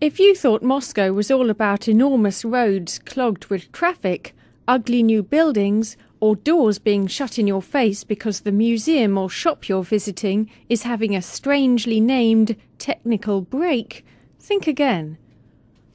If you thought Moscow was all about enormous roads clogged with traffic, ugly new buildings, or doors being shut in your face because the museum or shop you're visiting is having a strangely named technical break, think again.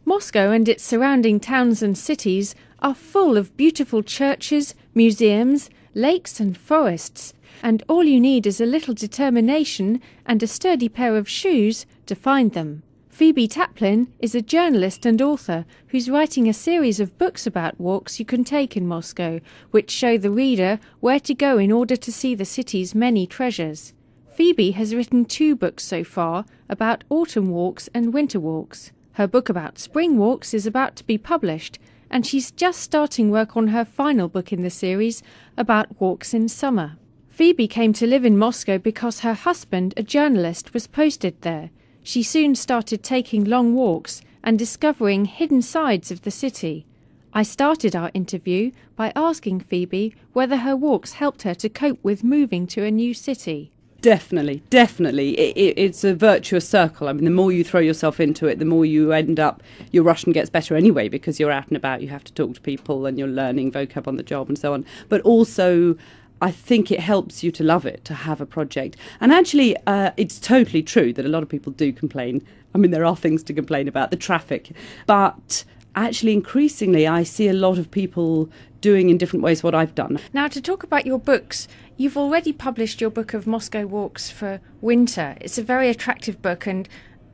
Moscow and its surrounding towns and cities are full of beautiful churches, museums, lakes and forests, and all you need is a little determination and a sturdy pair of shoes to find them. Phoebe Taplin is a journalist and author who's writing a series of books about walks you can take in Moscow, which show the reader where to go in order to see the city's many treasures. Phoebe has written 2 books so far about autumn walks and winter walks. Her book about spring walks is about to be published, and she's just starting work on her final book in the series about walks in summer. Phoebe came to live in Moscow because her husband, a journalist, was posted there. She soon started taking long walks and discovering hidden sides of the city. I started our interview by asking Phoebe whether her walks helped her to cope with moving to a new city. Definitely, definitely. It's a virtuous circle. I mean, the more you throw yourself into it, the more you end up, your Russian gets better anyway because you're out and about, you have to talk to people and you're learning vocab on the job and so on. But also, I think it helps you to love it, to have a project. And actually, it's totally true that a lot of people do complain. I mean, there are things to complain about, the traffic. But actually, increasingly, I see a lot of people doing in different ways what I've done. Now, to talk about your books, you've already published your book of Moscow Walks for winter. It's a very attractive book, and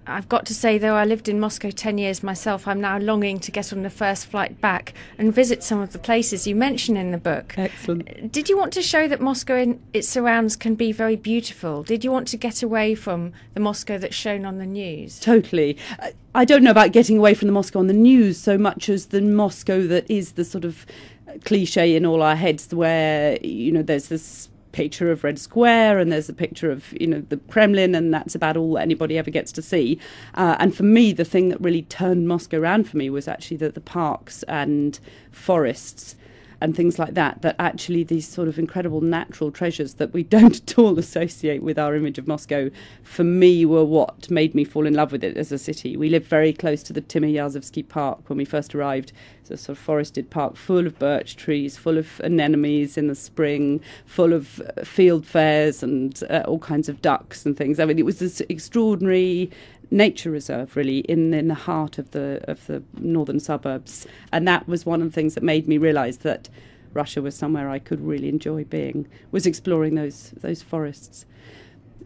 I've got to say, though I lived in Moscow 10 years myself, I'm now longing to get on the first flight back and visit some of the places you mention in the book. Excellent. Did you want to show that Moscow and its surrounds can be very beautiful? Did you want to get away from the Moscow that's shown on the news? Totally. I don't know about getting away from the Moscow on the news so much as the Moscow that is the sort of cliche in all our heads where, you know, there's this picture of Red Square and there's a picture of, you know, the Kremlin, and that's about all that anybody ever gets to see. And for me, the thing that really turned Moscow around for me was actually that the parks and forests and things like that, that actually these sort of incredible natural treasures that we don't at all associate with our image of Moscow, for me, were what made me fall in love with it as a city. We lived very close to the Timiryazevsky Park when we first arrived. It's a sort of forested park full of birch trees, full of anemones in the spring, full of field fares and all kinds of ducks and things. I mean, it was this extraordinary nature reserve, really, in the heart of the northern suburbs. And that was one of the things that made me realise that Russia was somewhere I could really enjoy being, was exploring those forests.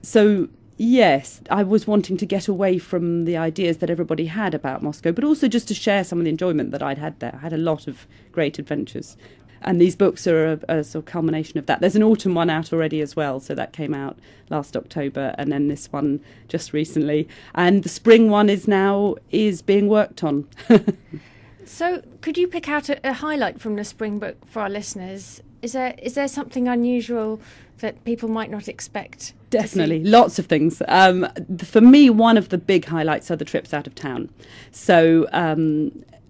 So, yes, I was wanting to get away from the ideas that everybody had about Moscow, but also just to share some of the enjoyment that I'd had there. I had a lot of great adventures. And these books are a sort of culmination of that. There's an autumn one out already as well, so that came out last October, and then this one just recently. And the spring one is being worked on. So could you pick out a highlight from the spring book for our listeners? Is there something unusual that people might not expect? Definitely, lots of things. For me, one of the big highlights are the trips out of town. So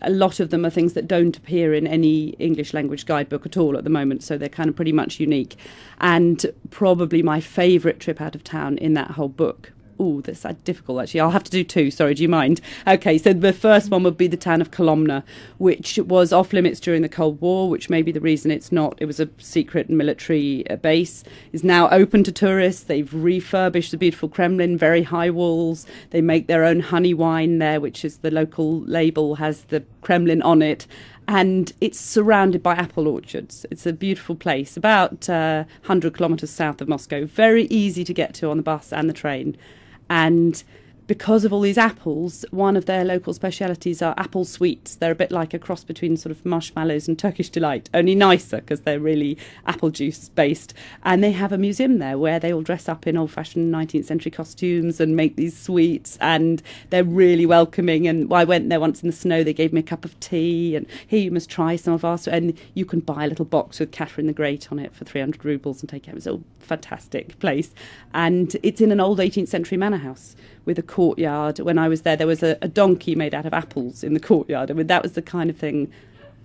a lot of them are things that don't appear in any English language guidebook at all at the moment, so they're kind of pretty much unique. And probably my favourite trip out of town in that whole book. Oh, that's difficult, actually. I'll have to do 2. Sorry, do you mind? OK, so the first one would be the town of Kolomna, which was off limits during the Cold War, which may be the reason it's not. It was a secret military base. It's now open to tourists. They've refurbished the beautiful Kremlin, very high walls. They make their own honey wine there, which is the local label, has the Kremlin on it. And it's surrounded by apple orchards. It's a beautiful place, about 100 kilometres south of Moscow. Very easy to get to on the bus and the train. And because of all these apples, one of their local specialities are apple sweets. They're a bit like a cross between sort of marshmallows and Turkish delight, only nicer because they're really apple juice based. And they have a museum there where they all dress up in old-fashioned 19th century costumes and make these sweets. And they're really welcoming. And I went there once in the snow. They gave me a cup of tea. And here, you must try some of ours. And you can buy a little box with Catherine the Great on it for 300 rubles and take it. It's a fantastic place. And it's in an old 18th century manor house with a courtyard. When I was there was a donkey made out of apples in the courtyard. I mean, that was the kind of thing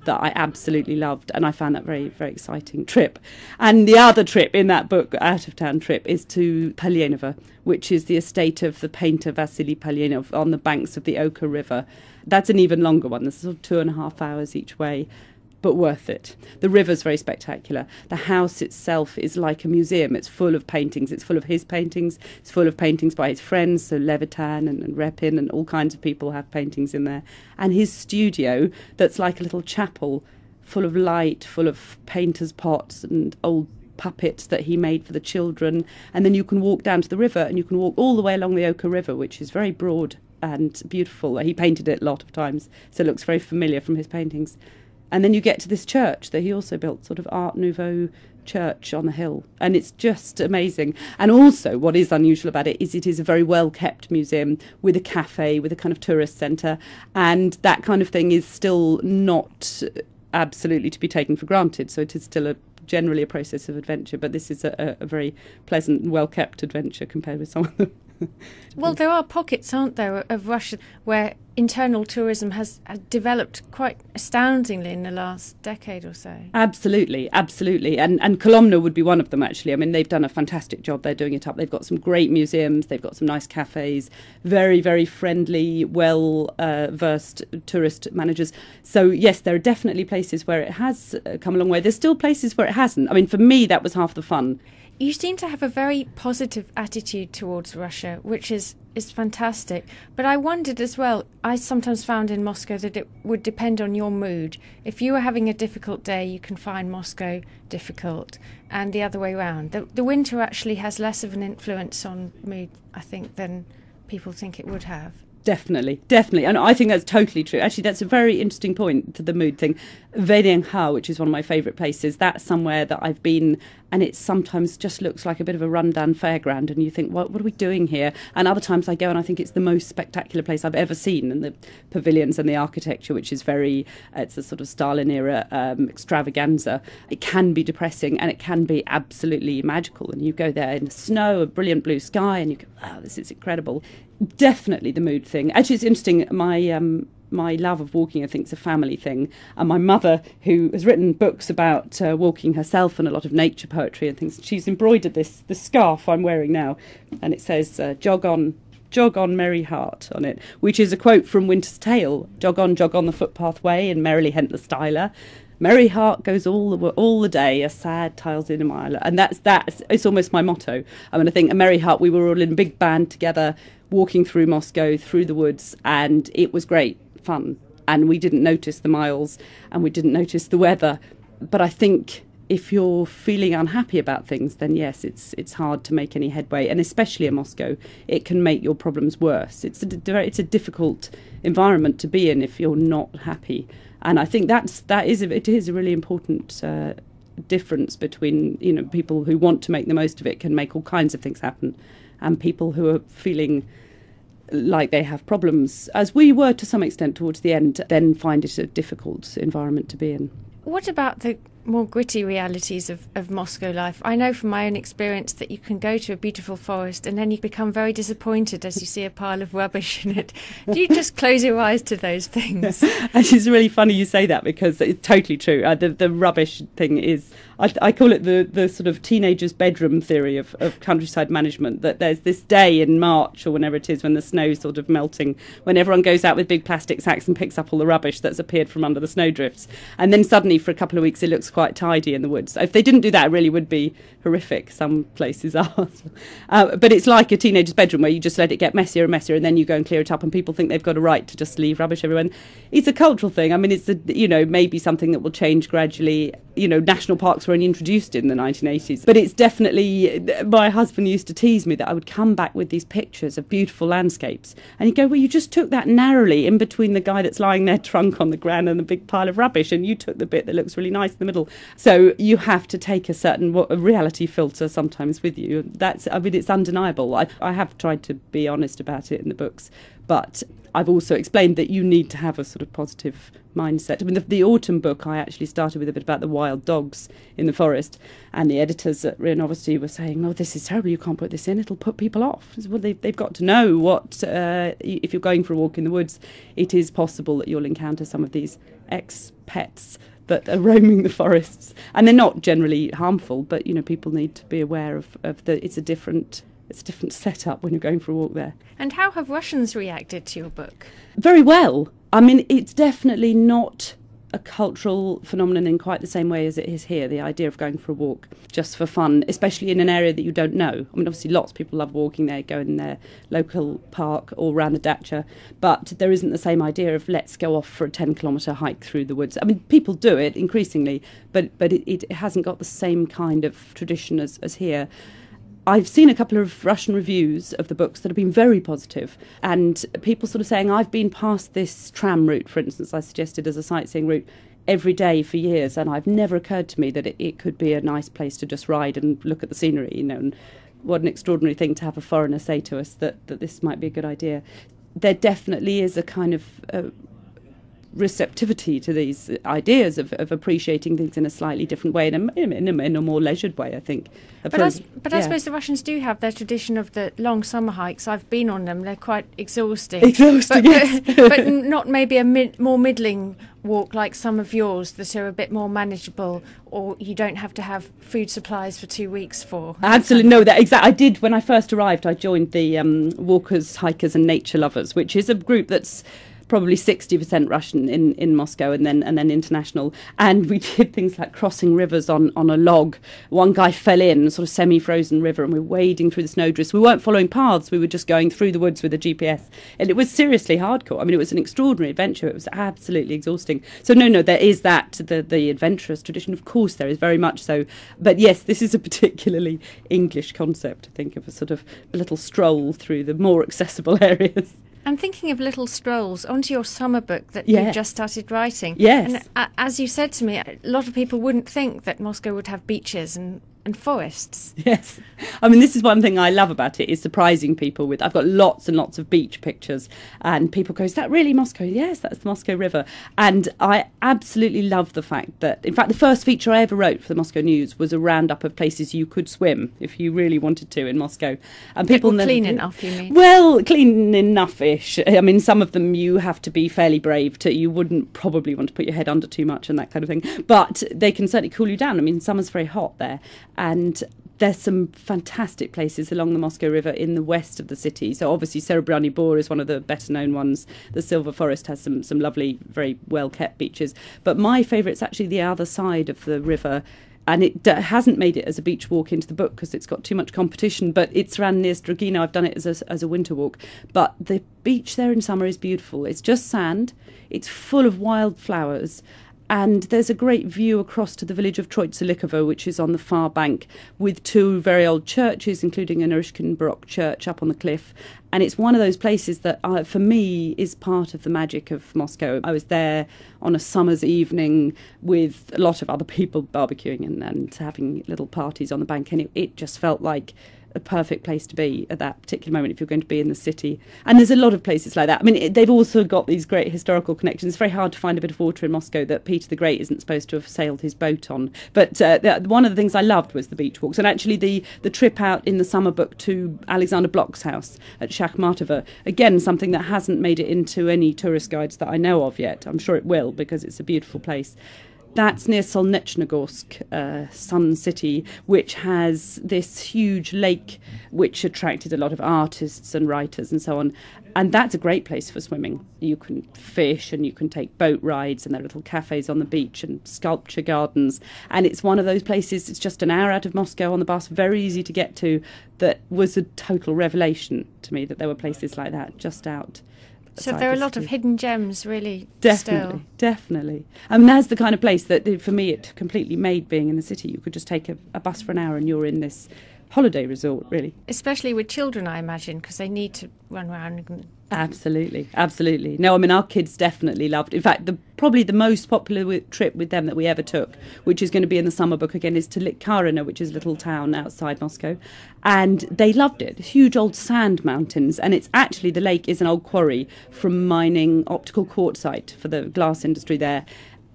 that I absolutely loved, and I found that very, very exciting trip. And the other trip in that book, out of town trip, is to Polenova, which is the estate of the painter Vasily Polenov on the banks of the Oka River. That's an even longer one. That's sort of 2.5 hours each way, but worth it. The river's very spectacular. The house itself is like a museum. It's full of paintings. It's full of his paintings. It's full of paintings by his friends, so Levitan and Repin and all kinds of people have paintings in there. And his studio, that's like a little chapel, full of light, full of painter's pots and old puppets that he made for the children. And then you can walk down to the river, and you can walk all the way along the Oka River, which is very broad and beautiful. He painted it a lot of times, so it looks very familiar from his paintings. And then you get to this church that he also built, sort of Art Nouveau church on the hill. And it's just amazing. And also what is unusual about it is a very well-kept museum with a cafe, with a kind of tourist centre. And that kind of thing is still not absolutely to be taken for granted. So it is still generally a process of adventure. But this is a very pleasant and well-kept adventure compared with some of them. Well, there are pockets, aren't there, of Russia where internal tourism has developed quite astoundingly in the last decade or so. Absolutely, absolutely. And Kolomna would be one of them, actually. I mean, they've done a fantastic job. They're doing it up. They've got some great museums. They've got some nice cafes, very, very friendly, well-versed tourist managers. So, yes, there are definitely places where it has come a long way. There's still places where it hasn't. I mean, for me, that was half the fun. You seem to have a very positive attitude towards Russia, which is fantastic. But I wondered as well, I sometimes found in Moscow that it would depend on your mood. If you were having a difficult day, you can find Moscow difficult, and the other way around. The winter actually has less of an influence on mood, I think, than people think it would have. Definitely, definitely. And I think that's totally true. Actually, that's a very interesting point, to the mood thing. Veydingha, which is one of my favourite places, that's somewhere that I've been, and it sometimes just looks like a bit of a rundown fairground, and you think, what are we doing here? And other times I go and I think it's the most spectacular place I've ever seen, and the pavilions and the architecture, which is very, it's a sort of Stalin-era extravaganza. It can be depressing, and it can be absolutely magical. And you go there in the snow, a brilliant blue sky, and you go, wow, this is incredible. Definitely the mood thing. Actually, it's interesting, my love of walking, I think, is a family thing. And my mother, who has written books about walking herself and a lot of nature poetry and things, she's embroidered this scarf I'm wearing now, and it says, jog on, merry heart, on it, which is a quote from Winter's Tale. Jog on the footpath way, and merrily hent the styler. Merry heart goes all the day, a sad tile's in a mile. And that's it's almost my motto. I mean, I think a merry heart, we were all in a big band together, walking through Moscow, through the woods, and it was great fun. And we didn't notice the miles, and we didn't notice the weather. But I think if you're feeling unhappy about things, then yes, it's hard to make any headway. And especially in Moscow, it can make your problems worse. It's a difficult environment to be in if you're not happy. And I think it is a really important difference between, you know, people who want to make the most of it, can make all kinds of things happen, and people who are feeling like they have problems, as we were to some extent towards the end, then find it a difficult environment to be in. What about the more gritty realities of Moscow life? I know from my own experience that you can go to a beautiful forest and then you become very disappointed as you see a pile of rubbish in it. Do you just close your eyes to those things? And it's really funny you say that, because it's totally true. The rubbish thing is, I call it the sort of teenager's bedroom theory of countryside management, that there's this day in March or whenever it is when the snow's sort of melting, when everyone goes out with big plastic sacks and picks up all the rubbish that's appeared from under the snowdrifts. And then suddenly for a couple of weeks it looks quite tidy in the woods. If they didn't do that, it really would be horrific. Some places are. But it's like a teenager's bedroom where you just let it get messier and messier, and then you go and clear it up, and people think they've got a right to just leave rubbish everywhere. And it's a cultural thing. I mean, it's maybe something that will change gradually. You know, national parks were only introduced in the 1980s. But it's definitely, my husband used to tease me that I would come back with these pictures of beautiful landscapes, and he'd go, well, you just took that narrowly in between the guy that's lying there drunk on the ground and the big pile of rubbish, and you took the bit that looks really nice in the middle. all. So you have to take a certain reality filter sometimes with you. That's, I mean, it's undeniable. I have tried to be honest about it in the books, but I've also explained that you need to have a sort of positive mindset. I mean, the autumn book, I actually started with a bit about the wild dogs in the forest, and the editors at RIA Novosti were saying, oh, this is terrible, you can't put this in, it'll put people off. Well, they've got to know what, if you're going for a walk in the woods, it is possible that you'll encounter some of these ex-pets that are roaming the forests. And they're not generally harmful, but, you know, people need to be aware of that it's a different setup when you're going for a walk there. And how have Russians reacted to your book? Very well. I mean, it's definitely not a cultural phenomenon in quite the same way as it is here, the idea of going for a walk just for fun, especially in an area that you don't know. I mean, obviously lots of people love walking there, go in their local park or around the dacha, but there isn't the same idea of let's go off for a 10-kilometre hike through the woods. I mean, people do it increasingly, but it hasn't got the same kind of tradition as here. I've seen a couple of Russian reviews of the books that have been very positive, and people sort of saying, I've been past this tram route, for instance, I suggested as a sightseeing route, every day for years, and I've never occurred to me that it could be a nice place to just ride and look at the scenery, you know, and what an extraordinary thing to have a foreigner say to us that this might be a good idea. There definitely is a kind of receptivity to these ideas of appreciating things in a slightly different way, in a more leisured way, I think. I suppose the Russians do have their tradition of the long summer hikes. I've been on them. They're quite exhausting. Yes. But not maybe a more middling walk like some of yours that are a bit more manageable, or you don't have to have food supplies for 2 weeks for. Absolutely, no, that exactly. I did, when I first arrived, I joined the Walkers, Hikers and Nature Lovers, which is a group that's probably 60% Russian in Moscow and then international. And we did things like crossing rivers on a log. One guy fell in a sort of semi-frozen river and we were wading through the snowdrifts. We weren't following paths, we were just going through the woods with a GPS. And it was seriously hardcore. I mean, it was an extraordinary adventure. It was absolutely exhausting. So no, there is that, the adventurous tradition. Of course, there is very much so. But yes, this is a particularly English concept, I think, of a sort of a little stroll through the more accessible areas. And thinking of little strolls, onto your summer book that you just started writing. Yes. And as you said to me, a lot of people wouldn't think that Moscow would have beaches and forests. Yes. I mean, this is one thing I love about it, is surprising people with. I've got lots and lots of beach pictures, and people go, is that really Moscow? Yes, that's the Moscow River. And I absolutely love the fact that, in fact, the first feature I ever wrote for the Moscow News was a roundup of places you could swim if you really wanted to in Moscow. And people clean enough, you mean? Well, clean enough-ish. I mean, some of them you have to be fairly brave to. You wouldn't probably want to put your head under too much and that kind of thing. But they can certainly cool you down. I mean, summer's very hot there. And there's some fantastic places along the Moscow River in the west of the city. So obviously Serebryany Bor is one of the better known ones. The Silver Forest has some lovely, very well kept beaches. But my favourite's actually the other side of the river. And it hasn't made it as a beach walk into the book because it's got too much competition. But it's around near Strogina. I've done it as a winter walk. But the beach there in summer is beautiful. It's just sand. It's full of wildflowers. And there's a great view across to the village of Troitsa Likovo, which is on the far bank, with two very old churches, including an Oryshkin Baroque church up on the cliff. And it's one of those places that, for me, is part of the magic of Moscow. I was there on a summer's evening with a lot of other people barbecuing and having little parties on the bank, and it just felt like a perfect place to be at that particular moment if you're going to be in the city. And there's a lot of places like that. I mean, they've also got these great historical connections. It's very hard to find a bit of water in Moscow that Peter the Great isn't supposed to have sailed his boat on. But one of the things I loved was the beach walks. And actually the trip out in the summer book to Alexander Bloch's house at Shakhmatova, again, something that hasn't made it into any tourist guides that I know of yet. I'm sure it will because it's a beautiful place. That's near Solnechnogorsk, Sun City, which has this huge lake which attracted a lot of artists and writers and so on. And that's a great place for swimming. You can fish and you can take boat rides, and there are little cafes on the beach and sculpture gardens. And it's one of those places, it's just an hour out of Moscow on the bus, very easy to get to. That was a total revelation to me that there were places like that just out. So there are a lot of hidden gems, really, definitely, still. Definitely. I mean, that's the kind of place that, for me, it completely made being in the city. You could just take a bus for an hour and you're in this holiday resort, really. Especially with children, I imagine, because they need to run around and Absolutely, absolutely. No, I mean, our kids definitely loved. In fact, probably the most popular trip with them that we ever took, which is going to be in the summer book again, is to Litkarina, which is a little town outside Moscow. And they loved it. Huge old sand mountains. And it's actually, the lake is an old quarry from mining optical quartzite for the glass industry there.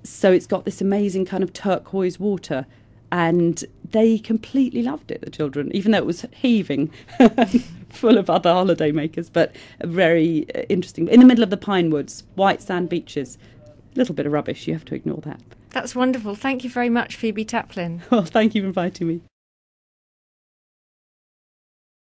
So it's got this amazing kind of turquoise water. And they completely loved it, the children, even though it was heaving, full of other holidaymakers, but very interesting. In the middle of the pine woods, white sand beaches, a little bit of rubbish, you have to ignore that. That's wonderful. Thank you very much, Phoebe Taplin. Well, thank you for inviting me.